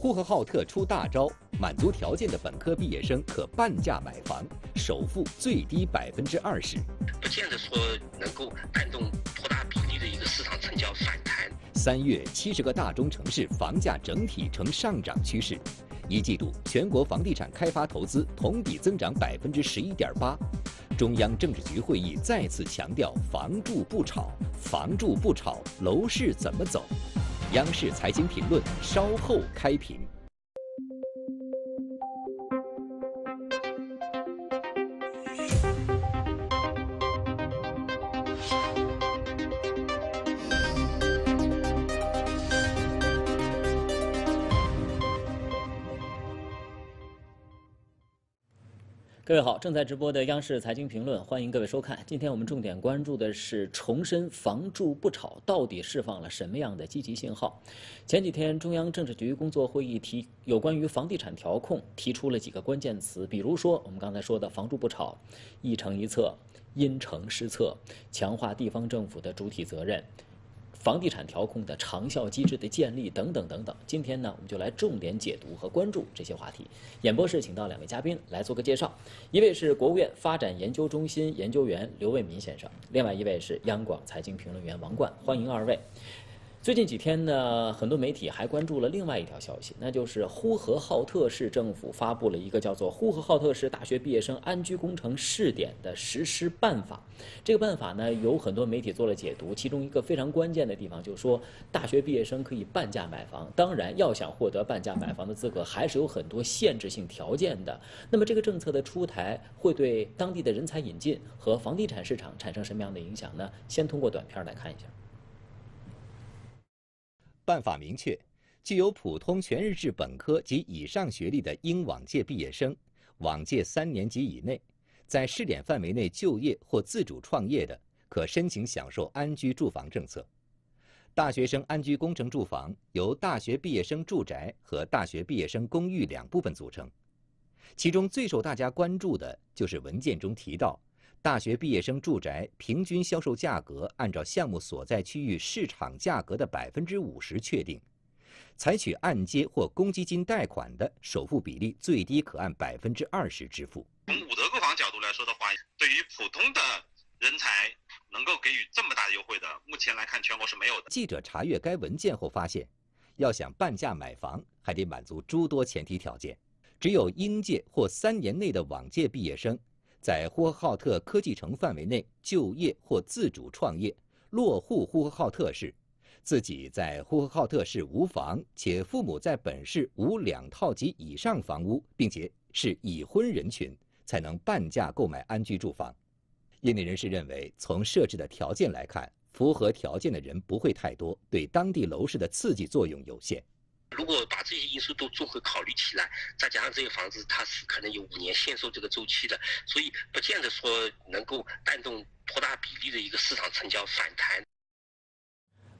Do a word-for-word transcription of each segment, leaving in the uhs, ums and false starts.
呼和浩特出大招，满足条件的本科毕业生可半价买房，首付最低百分之二十。不见得说能够带动多大比例的一个市场成交反弹。三月，七十个大中城市房价整体呈上涨趋势。一季度，全国房地产开发投资同比增长百分之十一点八。 中央政治局会议再次强调“房住不炒，房住不炒，楼市怎么走？”央视财经评论稍后开评。各位好，正在直播的央视财经评论，欢迎各位收看。今天我们重点关注的是重申房住不炒到底释放了什么样的积极信号。前几天，中央政治局工作会议提有关于房地产调控提出了几个关键词，比如说我们刚才说的"房住不炒"、"一城一策"、"因城施策"、强化地方政府的主体责任、房地产调控的长效机制的建立等等等等。今天呢，我们就来重点解读和关注这些话题。演播室请到两位嘉宾来做个介绍，一位是国务院发展研究中心研究员刘卫民先生，另外一位是央广财经评论员王冠，欢迎二位。最近几天呢，很多媒体还关注了另外一条消息，那就是呼和浩特市政府发布了一个叫做《呼和浩特市大学毕业生安居工程试点的实施办法》。这个办法呢，有很多媒体做了解读，其中一个非常关键的地方就是说，大学毕业生可以半价买房。当然，要想获得半价买房的资格，还是有很多限制性条件的。那么，这个政策的出台会对当地的人才引进和房地产市场产生什么样的影响呢？先通过短片来看一下。 办法明确，具有普通全日制本科及以上学历的应往届毕业生，往届三年级以内，在试点范围内就业或自主创业的，可申请享受安居住房政策。大学生安居工程住房由大学毕业生住宅和大学毕业生公寓两部分组成，其中最受大家关注的就是文件中提到，大学毕业生住宅平均销售价格按照项目所在区域市场价格的百分之五十确定，采取按揭或公积金贷款的首付比例最低可按百分之二十支付。从五德购房角度来说的话，对于普通的人才能够给予这么大的优惠的，目前来看全国是没有的。记者查阅该文件后发现，要想半价买房，还得满足诸多前提条件，只有应届或三年内的往届毕业生。 在呼和浩特科技城范围内就业或自主创业，落户呼和浩特市，自己在呼和浩特市无房，且父母在本市无两套及以上房屋，并且是已婚人群，才能半价购买安居住房。业内人士认为，从设置的条件来看，符合条件的人不会太多，对当地楼市的刺激作用有限。 如果把这些因素都综合考虑起来，再加上这个房子它是可能有五年限售这个周期的，所以不见得说能够带动多大比例的一个市场成交反弹。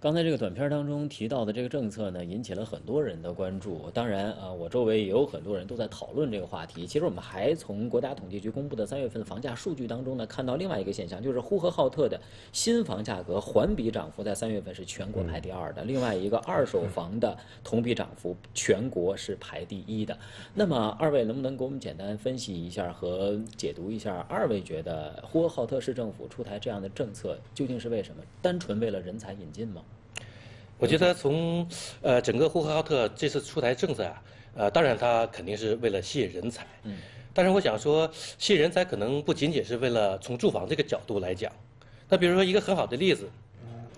刚才这个短片当中提到的这个政策呢，引起了很多人的关注。当然啊，我周围也有很多人都在讨论这个话题。其实我们还从国家统计局公布的三月份的房价数据当中呢，看到另外一个现象，就是呼和浩特的新房价格环比涨幅在三月份是全国排第二的，另外一个二手房的同比涨幅全国是排第一的。那么二位能不能给我们简单分析一下和解读一下？二位觉得呼和浩特市政府出台这样的政策究竟是为什么？单纯为了人才引进吗？ 我觉得从，呃，整个呼和浩特这次出台政策啊，呃，当然它肯定是为了吸引人才，嗯，但是我想说，吸引人才可能不仅仅是为了从住房这个角度来讲，那比如说一个很好的例子，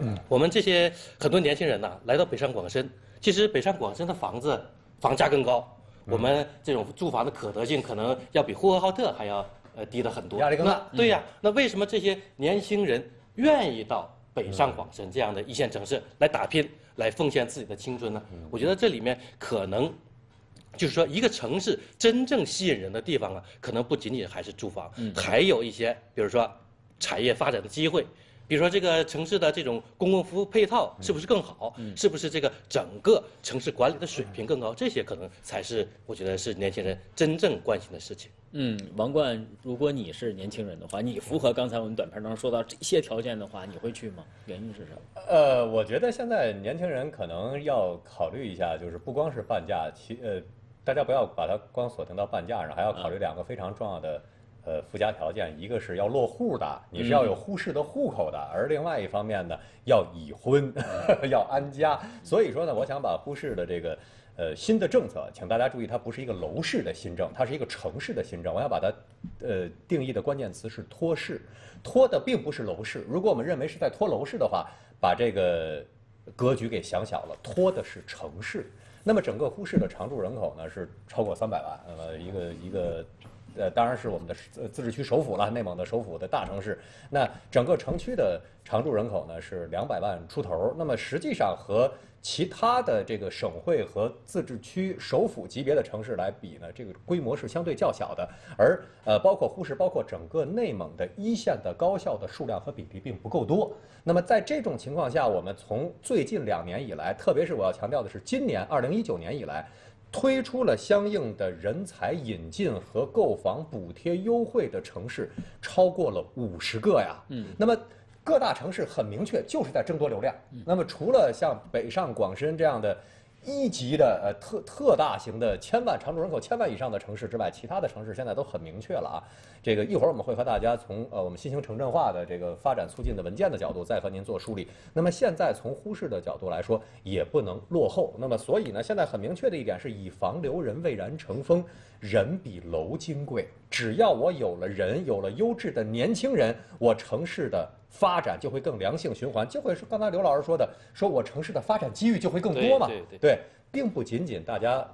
嗯，我们这些很多年轻人呐、啊，来到北上广深，其实北上广深的房子房价更高，我们这种住房的可得性可能要比呼和浩特还要呃低得很多，压力更大，对呀、啊，嗯、那为什么这些年轻人愿意到？ 北上广深这样的一线城市来打拼，来奉献自己的青春呢？我觉得这里面可能，就是说一个城市真正吸引人的地方啊，可能不仅仅还是住房，还有一些比如说产业发展的机会。比如说这个城市的这种公共服务配套是不是更好，嗯、是不是这个整个城市管理的水平更高，这些可能才是我觉得是年轻人真正关心的事情。嗯，王冠，如果你是年轻人的话，你符合刚才我们短片当中说到这些条件的话，你会去吗？原因是什么？呃，我觉得现在年轻人可能要考虑一下，就是不光是半价，其呃，大家不要把它光锁定到半价上，还要考虑两个非常重要的呃附加条件，一个是要落户的，你是要有忽视的户口的，而另外一方面呢，要已婚，呵呵要安家。所以说呢，我想把忽视的这个。 呃，新的政策，请大家注意，它不是一个楼市的新政，它是一个城市的新政。我要把它，呃，定义的关键词是托市，托的并不是楼市。如果我们认为是在托楼市的话，把这个格局给想小了，托的是城市。那么整个呼市的常住人口呢是超过三百万，呃，一个一个。 呃，当然是我们的自治区首府了，内蒙的首府的大城市。那整个城区的常住人口呢是两百万出头。那么实际上和其他的这个省会和自治区首府级别的城市来比呢，这个规模是相对较小的。而呃，包括呼市，包括整个内蒙的一线的高校的数量和比例并不够多。那么在这种情况下，我们从最近两年以来，特别是我要强调的是，今年二零一九年以来。 推出了相应的人才引进和购房补贴优惠的城市，超过了五十个呀。嗯，那么各大城市很明确，就是在争夺流量。那么除了像北上广深这样的一级的呃特特大型的千万常住人口千万以上的城市之外，其他的城市现在都很明确了啊。这个一会儿我们会和大家从呃我们新型城镇化的这个发展促进的文件的角度再和您做梳理。那么现在从呼市的角度来说，也不能落后。那么所以呢，现在很明确的一点是以房留人，蔚然成风，人比楼金贵。只要我有了人，有了优质的年轻人，我城市的发展就会更良性循环，就会是刚才刘老师说的，说我城市的发展机遇就会更多嘛。对对对，对，并不仅仅大家。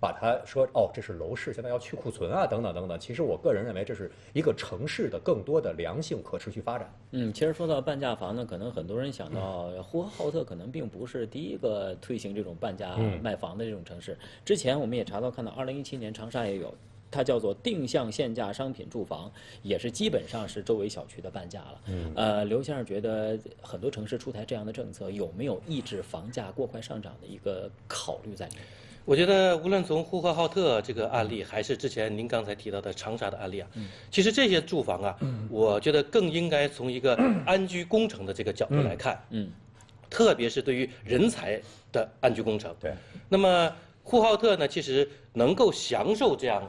把它说哦，这是楼市，现在要去库存啊，等等等等。其实我个人认为，这是一个城市的更多的良性可持续发展。嗯，其实说到半价房呢，可能很多人想到呼和浩特，可能并不是第一个推行这种半价卖房的这种城市。嗯、之前我们也查到，看到二零一七年长沙也有。 它叫做定向限价商品住房，也是基本上是周围小区的半价了。嗯、呃，刘先生觉得很多城市出台这样的政策，有没有抑制房价过快上涨的一个考虑在里面？我觉得无论从呼和浩特这个案例，还是之前您刚才提到的长沙的案例啊，嗯、其实这些住房啊，嗯、我觉得更应该从一个安居工程的这个角度来看，嗯，嗯特别是对于人才的安居工程。对，那么呼和浩特呢，其实能够享受这样。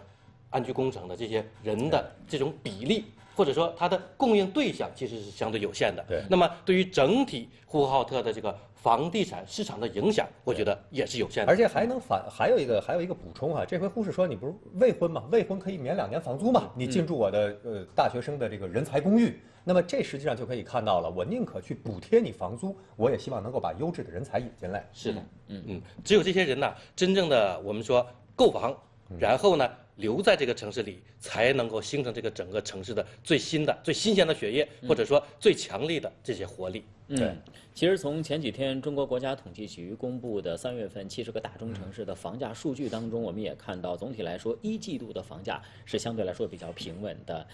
安居工程的这些人的这种比例，或者说它的供应对象其实是相对有限的。对。那么对于整体呼和浩特的这个房地产市场的影响，我觉得也是有限的。而且还能反，还有一个还有一个补充啊，这回呼市说你不是未婚嘛，未婚可以免两年房租嘛，你进驻我的呃大学生的这个人才公寓，那么这实际上就可以看到了，我宁可去补贴你房租，我也希望能够把优质的人才引进来。是的，嗯嗯，只有这些人呢，真正的我们说购房，然后呢。 留在这个城市里，才能够形成这个整个城市的最新的、最新鲜的血液，或者说最强力的这些活力。嗯，对。其实从前几天中国国家统计局公布的三月份七十个大中城市的房价数据当中，我们也看到，总体来说，一季度的房价是相对来说比较平稳的。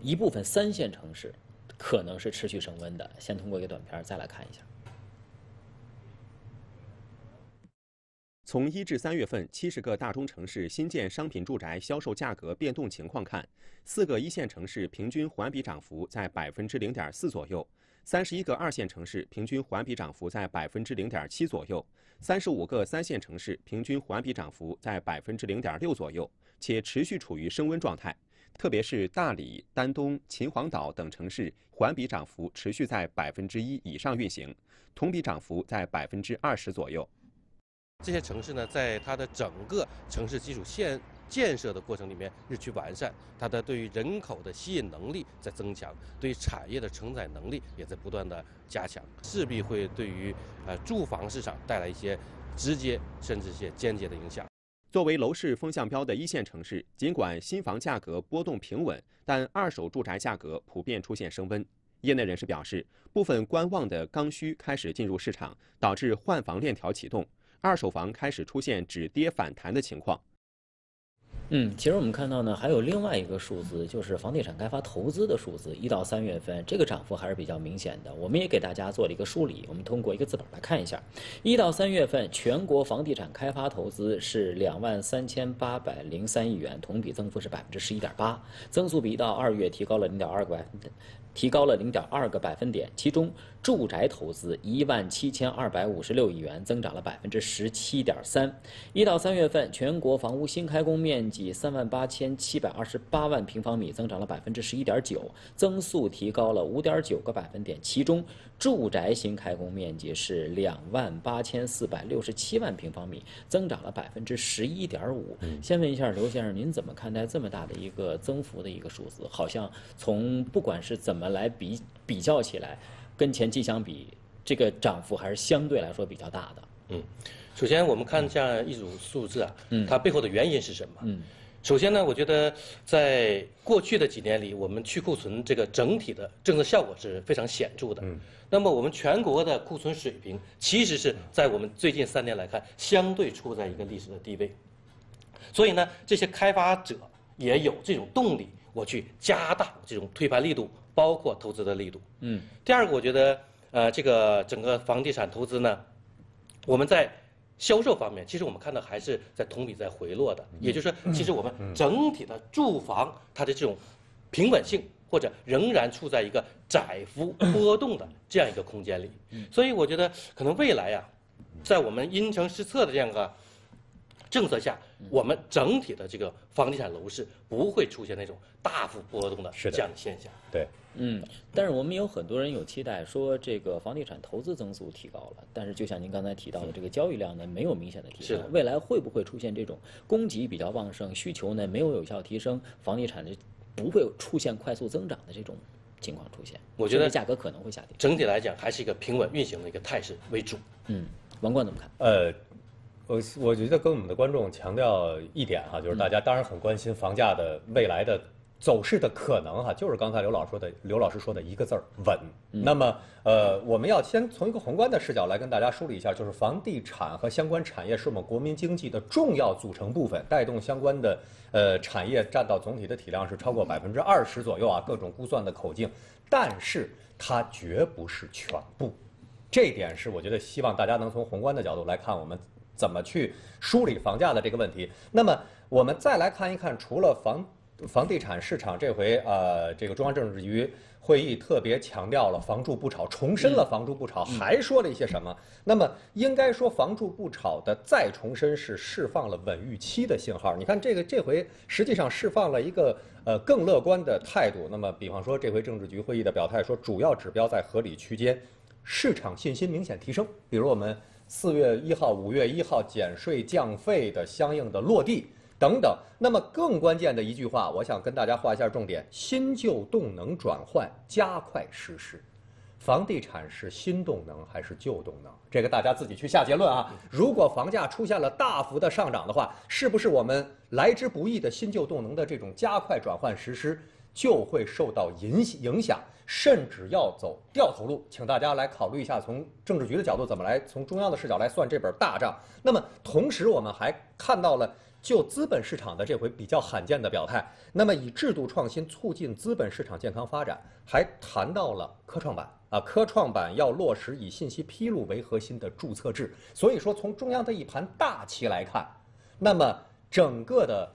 一部分三线城市可能是持续升温的。先通过一个短片再来看一下。 从一至三月份七十个大中城市新建商品住宅销售价格变动情况看，四个一线城市平均环比涨幅在百分之零点四左右，三十一个二线城市平均环比涨幅在百分之零点七左右，三十五个三线城市平均环比涨幅在百分之零点六左右，且持续处于升温状态。特别是大理、丹东、秦皇岛等城市环比涨幅持续在百分之一以上运行，同比涨幅在百分之二十左右。 这些城市呢，在它的整个城市基础建建设的过程里面日趋完善，它的对于人口的吸引能力在增强，对于产业的承载能力也在不断的加强，势必会对于呃住房市场带来一些直接甚至一些间接的影响。作为楼市风向标的一线城市，尽管新房价格波动平稳，但二手住宅价格普遍出现升温。 业内人士表示，部分观望的刚需开始进入市场，导致换房链条启动，二手房开始出现止跌反弹的情况。嗯，其实我们看到呢，还有另外一个数字，就是房地产开发投资的数字，一到三月份这个涨幅还是比较明显的。我们也给大家做了一个梳理，我们通过一个字板来看一下，一到三月份全国房地产开发投资是两万三千八百零三亿元，同比增幅是百分之十一点八，增速比一到二月提高了零点二个百分点。提高了零点二个百分点，其中住宅投资一万七千二百五十六亿元，增长了百分之十七点三。一到三月份，全国房屋新开工面积三万八千七百二十八万平方米，增长了百分之十一点九，增速提高了五点九个百分点。其中，住宅新开工面积是两万八千四百六十七万平方米，增长了百分之十一点五。先问一下刘先生，您怎么看待这么大的一个增幅的一个数字？好像从不管是怎么。我们来比比较起来，跟前期相比，这个涨幅还是相对来说比较大的。嗯，首先我们看一下一组数字啊，嗯，它背后的原因是什么？嗯，首先呢，我觉得在过去的几年里，我们去库存这个整体的政策效果是非常显著的。嗯，那么我们全国的库存水平，其实是在我们最近三年来看，相对处在一个历史的低位。所以呢，这些开发者也有这种动力，我去加大这种推盘力度。包括投资的力度。嗯，第二个，我觉得，呃，这个整个房地产投资呢，我们在销售方面，其实我们看到还是在同比在回落的。也就是说，其实我们整体的住房它的这种平稳性，或者仍然处在一个窄幅波动的这样一个空间里。所以我觉得，可能未来呀、啊，在我们因城施策的这样一个政策下，我们整体的这个房地产楼市不会出现那种大幅波动的这样的现象。对，嗯，但是我们有很多人有期待，说这个房地产投资增速提高了，但是就像您刚才提到的，这个交易量呢没有明显的提升。未来会不会出现这种供给比较旺盛，需求呢没有有效提升，房地产不会出现快速增长的这种情况出现？我觉得价格可能会下跌。整体来讲，还是一个平稳运行的一个态势为主。嗯，王冠怎么看？呃。我我觉得跟我们的观众强调一点哈，就是大家当然很关心房价的未来的走势的可能哈，就是刚才刘老师说的，刘老师说的一个字儿稳。那么呃，我们要先从一个宏观的视角来跟大家梳理一下，就是房地产和相关产业是我们国民经济的重要组成部分，带动相关的呃产业占到总体的体量是超过百分之二十左右啊，各种估算的口径，但是它绝不是全部，这一点是我觉得希望大家能从宏观的角度来看我们。怎么去梳理房价的这个问题？那么我们再来看一看，除了房房地产市场这回呃，这个中央政治局会议特别强调了“房住不炒”，重申了“房住不炒”，还说了一些什么？那么应该说“房住不炒”的再重申是释放了稳预期的信号。你看这个这回实际上释放了一个呃更乐观的态度。那么比方说这回政治局会议的表态说，主要指标在合理区间，市场信心明显提升。比如我们。四月一号、五月一号减税降费的相应的落地等等，那么更关键的一句话，我想跟大家画一下重点：新旧动能转换加快实施。房地产是新动能还是旧动能？这个大家自己去下结论啊。如果房价出现了大幅的上涨的话，是不是我们来之不易的新旧动能的这种加快转换实施就会受到影影响？甚至要走掉头路，请大家来考虑一下，从政治局的角度怎么来，从中央的视角来算这本大账。那么，同时我们还看到了就资本市场的这回比较罕见的表态。那么，以制度创新促进资本市场健康发展，还谈到了科创板啊，科创板要落实以信息披露为核心的注册制。所以说，从中央的一盘大棋来看，那么整个的。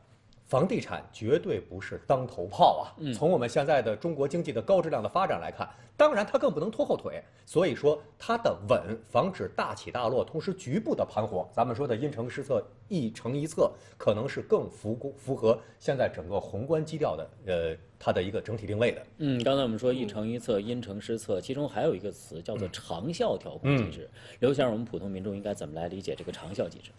房地产绝对不是当头炮啊！从我们现在的中国经济的高质量的发展来看，当然它更不能拖后腿。所以说它的稳，防止大起大落，同时局部的盘活。咱们说的因城施策，一城一策，可能是更符符合现在整个宏观基调的呃它的一个整体定位的。嗯，刚才我们说一城一策、因城施策，其中还有一个词叫做长效调控机制。嗯、刘先生，我们普通民众应该怎么来理解这个长效机制？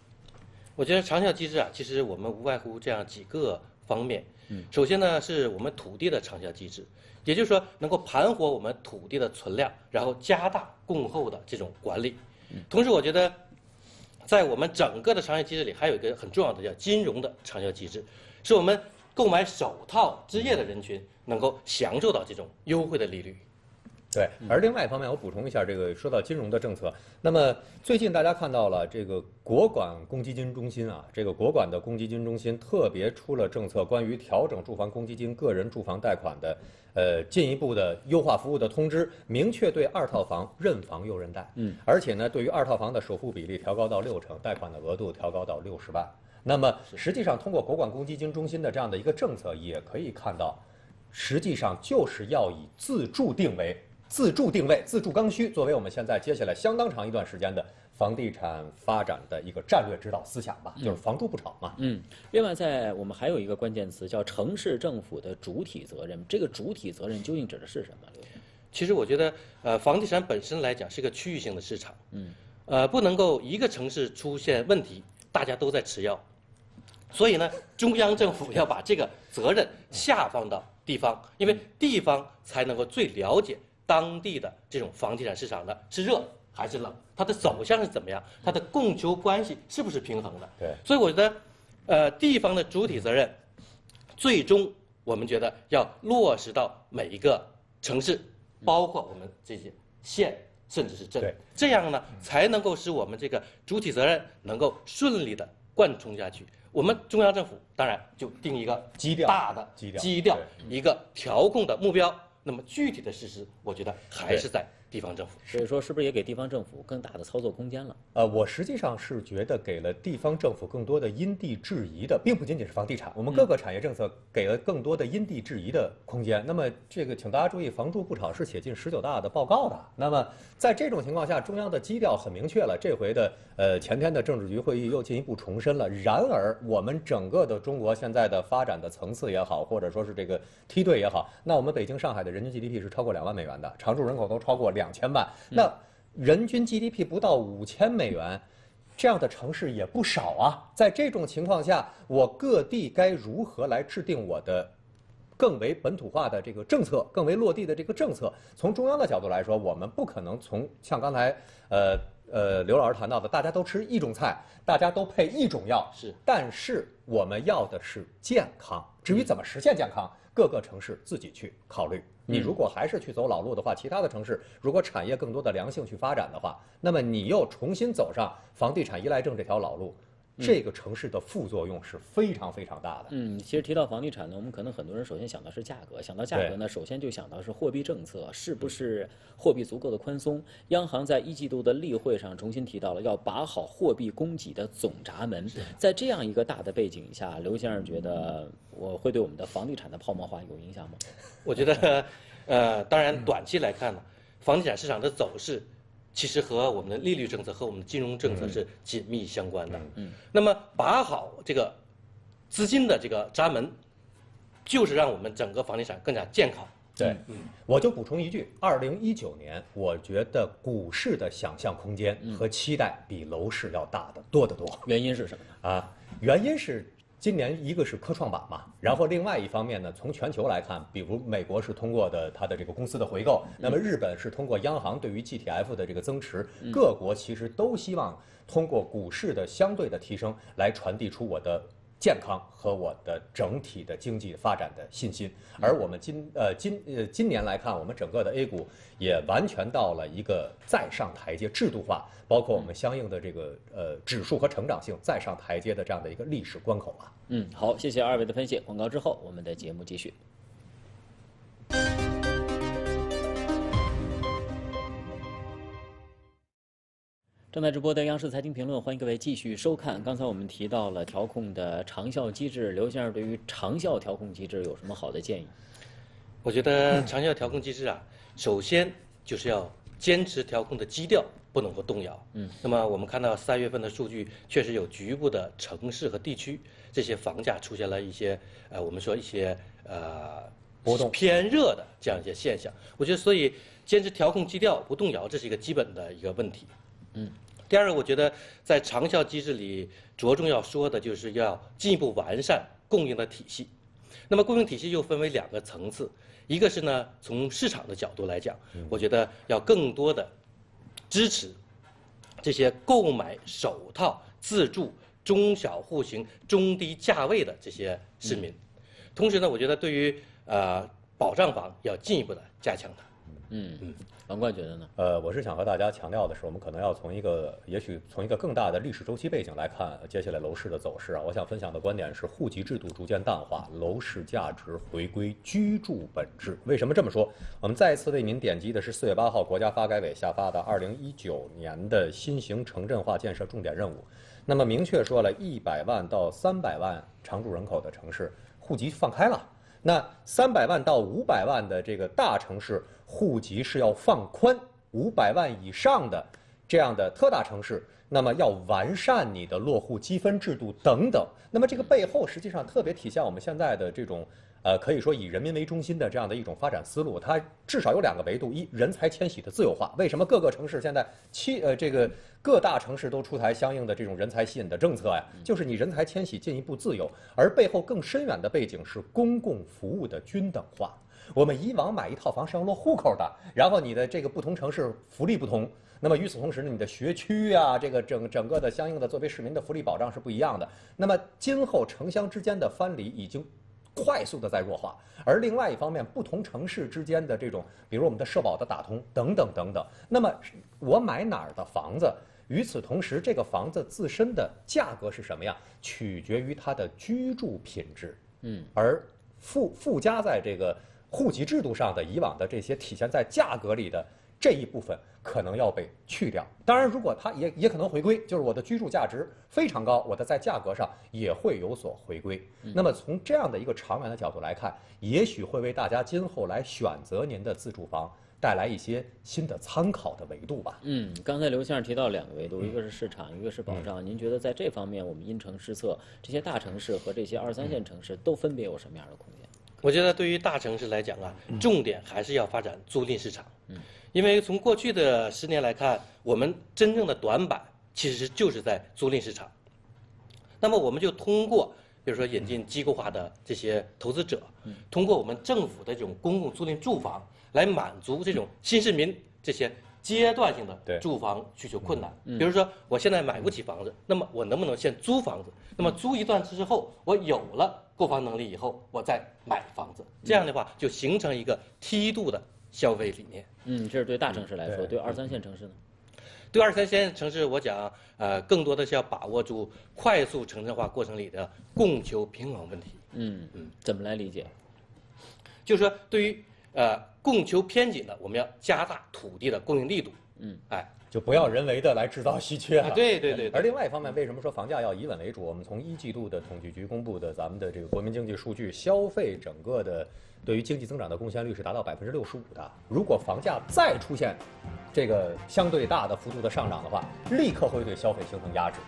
我觉得长效机制啊，其实我们无外乎这样几个方面。嗯，首先呢，是我们土地的长效机制，也就是说能够盘活我们土地的存量，然后加大供后的这种管理。同时，我觉得在我们整个的长效机制里，还有一个很重要的叫金融的长效机制，是我们购买首套置业的人群能够享受到这种优惠的利率。对，而另外一方面，我补充一下，这个说到金融的政策，那么最近大家看到了这个国管公积金中心啊，这个国管的公积金中心特别出了政策，关于调整住房公积金个人住房贷款的呃进一步的优化服务的通知，明确对二套房认房又认贷，嗯，而且呢，对于二套房的首付比例调高到六成，贷款的额度调高到六十万。那么实际上，通过国管公积金中心的这样的一个政策，也可以看到，实际上就是要以自住定为。 自住定位、自住刚需，作为我们现在接下来相当长一段时间的房地产发展的一个战略指导思想吧，就是房住不炒嘛。嗯，另外，在我们还有一个关键词叫城市政府的主体责任，这个主体责任究竟指的是什么？其实我觉得，呃，房地产本身来讲是个区域性的市场，嗯，呃，不能够一个城市出现问题，大家都在吃药，所以呢，中央政府要把这个责任下放到地方，因为地方才能够最了解。 当地的这种房地产市场呢，是热还是冷？它的走向是怎么样？它的供求关系是不是平衡的？对，所以我觉得，呃，地方的主体责任，最终我们觉得要落实到每一个城市，包括我们这些县甚至是镇，这样呢，才能够使我们这个主体责任能够顺利的贯穿下去。我们中央政府当然就定一个基调，大的基调，一个调控的目标。 那么具体的实施，我觉得还是在地方政府。所以说，是不是也给地方政府更大的操作空间了？呃，我实际上是觉得给了地方政府更多的因地制宜的，并不仅仅是房地产，我们各个产业政策给了更多的因地制宜的空间。嗯、那么这个，请大家注意，房住不炒是写进十九大的报告的。那么在这种情况下，中央的基调很明确了。这回的呃前天的政治局会议又进一步重申了。然而，我们整个的中国现在的发展的层次也好，或者说是这个梯队也好，那我们北京、上海的。 人均 G D P 是超过两万美元的，常住人口都超过两千万。那人均 G D P 不到五千美元，这样的城市也不少啊。在这种情况下，我各地该如何来制定我的更为本土化的这个政策，更为落地的这个政策？从中央的角度来说，我们不可能从像刚才呃呃刘老师谈到的，大家都吃一种菜，大家都配一种药，是。但是我们要的是健康。至于怎么实现健康，各个城市自己去考虑。 你如果还是去走老路的话，其他的城市如果产业更多的良性去发展的话，那么你又重新走上房地产依赖症这条老路，这个城市的副作用是非常非常大的。嗯，其实提到房地产呢，我们可能很多人首先想到是价格，想到价格呢，首先就想到是货币政策是不是货币足够的宽松。央行在一季度的例会上重新提到了要把好货币供给的总闸门。在这样一个大的背景下，刘先生觉得。 我会对我们的房地产的泡沫化有影响吗？我觉得，呃，当然短期来看呢，房地产市场的走势，其实和我们的利率政策和我们的金融政策是紧密相关的。嗯，那么把好这个资金的这个闸门，就是让我们整个房地产更加健康。 对，我就补充一句，二零一九年，我觉得股市的想象空间和期待比楼市要大得多得多。原因是什么呢？啊，原因是。 今年一个是科创板嘛，然后另外一方面呢，从全球来看，比如美国是通过的它的这个公司的回购，那么日本是通过央行对于 G T F 的这个增持，各国其实都希望通过股市的相对的提升来传递出我的健康和我的整体的经济发展的信心。而我们今呃今呃今年来看，我们整个的 A 股也完全到了一个再上台阶、制度化，包括我们相应的这个呃指数和成长性再上台阶的这样的一个历史关口啊。 嗯，好，谢谢二位的分析。广告之后，我们的节目继续。正在直播的央视财经评论，欢迎各位继续收看。刚才我们提到了调控的长效机制，刘先生对于长效调控机制有什么好的建议？我觉得长效调控机制啊，首先就是要坚持调控的基调。 不能够动摇。嗯，那么我们看到三月份的数据，确实有局部的城市和地区这些房价出现了一些呃，我们说一些呃波动偏热的这样一些现象。我觉得，所以坚持调控基调不动摇，这是一个基本的一个问题。嗯，第二个，我觉得在长效机制里着重要说的就是要进一步完善供应的体系。那么供应体系又分为两个层次，一个是呢从市场的角度来讲，我觉得要更多的。 支持这些购买首套自住中小户型中低价位的这些市民，同时呢，我觉得对于呃保障房要进一步的加强它。嗯嗯，王冠觉得呢？呃，我是想和大家强调的是，我们可能要从一个，也许从一个更大的历史周期背景来看接下来楼市的走势啊。我想分享的观点是，户籍制度逐渐淡化，楼市价值回归居住本质。为什么这么说？我们再一次为您点击的是四月八号国家发改委下发的二零一九年的新型城镇化建设重点任务。那么明确说了，一百万到三百万常住人口的城市，户籍放开了。 那三百万到五百万的这个大城市，户籍是要放宽；五百万以上的这样的特大城市，那么要完善你的落户积分制度等等。那么这个背后实际上特别体现我们现在的这种，呃，可以说以人民为中心的这样的一种发展思路。它至少有两个维度：一，人才迁徙的自由化。为什么各个城市现在七呃这个各大城市都出台相应的这种人才吸引的政策呀？就是你人才迁徙进一步自由，而背后更深远的背景是公共服务的均等化。我们以往买一套房是要落户口的，然后你的这个不同城市福利不同。 那么与此同时呢，你的学区啊，这个整整个的相应的作为市民的福利保障是不一样的。那么今后城乡之间的藩篱已经快速的在弱化，而另外一方面，不同城市之间的这种，比如我们的社保的打通等等等等。那么我买哪儿的房子，与此同时，这个房子自身的价格是什么样，取决于它的居住品质。嗯，而附附加在这个户籍制度上的以往的这些体现在价格里的。 这一部分可能要被去掉。当然，如果它也也可能回归，就是我的居住价值非常高，我的在价格上也会有所回归。那么从这样的一个长远的角度来看，也许会为大家今后来选择您的自住房带来一些新的参考的维度吧。嗯，刚才刘先生提到两个维度，一个是市场，一个是保障。您觉得在这方面，我们因城施策，这些大城市和这些二三线城市都分别有什么样的空间？ 我觉得对于大城市来讲啊，重点还是要发展租赁市场，因为从过去的十年来看，我们真正的短板其实就是在租赁市场。那么我们就通过，比如说引进机构化的这些投资者，通过我们政府的这种公共租赁住房来满足这种新市民这些阶段性的住房需求困难。比如说我现在买不起房子，那么我能不能先租房子？那么租一段之后，我有了。 购房能力以后，我再买房子，这样的话就形成一个梯度的消费理念。嗯，这是对大城市来说，嗯、对, 对二三线城市呢？对二三线城市，我讲，呃，更多的是要把握住快速城镇化过程里的供求平衡问题。嗯嗯，怎么来理解？就是说，对于呃供求偏紧的，我们要加大土地的供应力度。嗯，哎。 就不要人为的来制造稀缺了。对对对。而另外一方面，为什么说房价要以稳为主？我们从一季度的统计局公布的咱们的这个国民经济数据，消费整个的对于经济增长的贡献率是达到百分之六十五的。如果房价再出现这个相对大的幅度的上涨的话，立刻会对消费形成压制。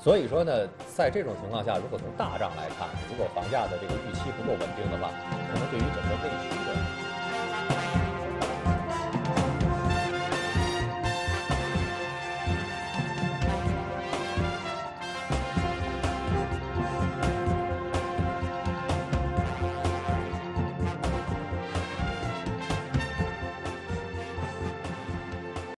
所以说呢，在这种情况下，如果从大账来看，如果房价的这个预期不够稳定的话，可能对于整个内需的。